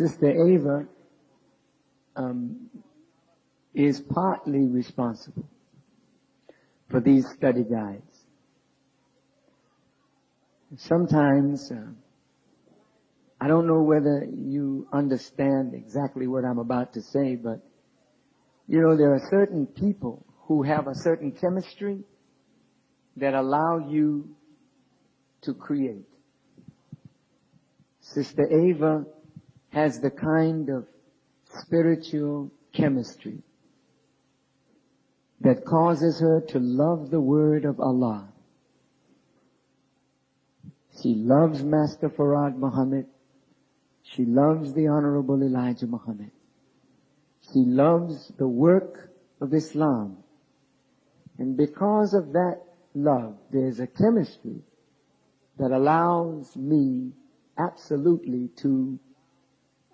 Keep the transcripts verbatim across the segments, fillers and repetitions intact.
Sister Ava um, is partly responsible for these study guides. Sometimes, uh, I don't know whether you understand exactly what I'm about to say, but, you know, there are certain people who have a certain chemistry that allow you to create. Sister Ava has the kind of spiritual chemistry that causes her to love the word of Allah. She loves Master Farad Muhammad. She loves the Honorable Elijah Muhammad. She loves the work of Islam. And because of that love, there's a chemistry that allows me absolutely to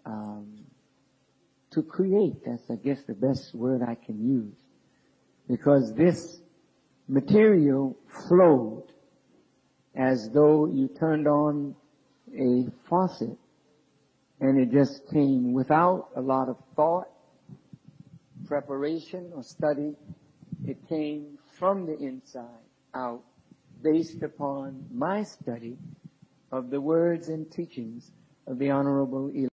um, to create. That's, I guess, the best word I can use. Because this material flowed as though you turned on a faucet, and it just came without a lot of thought, preparation, or study. It came from the inside out based upon my study of the words and teachings of the Honorable Elijah.